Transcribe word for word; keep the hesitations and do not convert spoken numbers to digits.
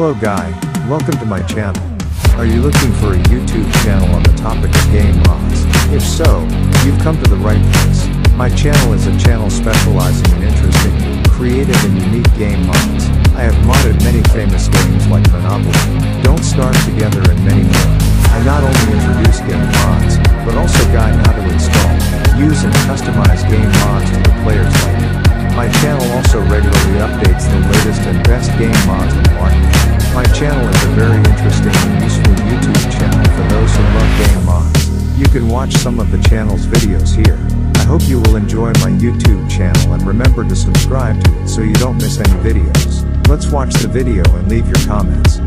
Hello guy, welcome to my channel. Are you looking for a YouTube channel on the topic of game mods? If so, you've come to the right place. My channel is a channel specializing in interesting, creative and unique game mods. I have modded many famous games like Monopoly, Don't Starve Together and many more. I not only introduce game mods, but also guide how to install, use and customize game mods to the player's liking. My channel also regularly updates the latest and best game mods in the market. My channel is a very interesting and useful YouTube channel for those who love game mods. You can watch some of the channel's videos here. I hope you will enjoy my YouTube channel and remember to subscribe to it so you don't miss any videos. Let's watch the video and leave your comments.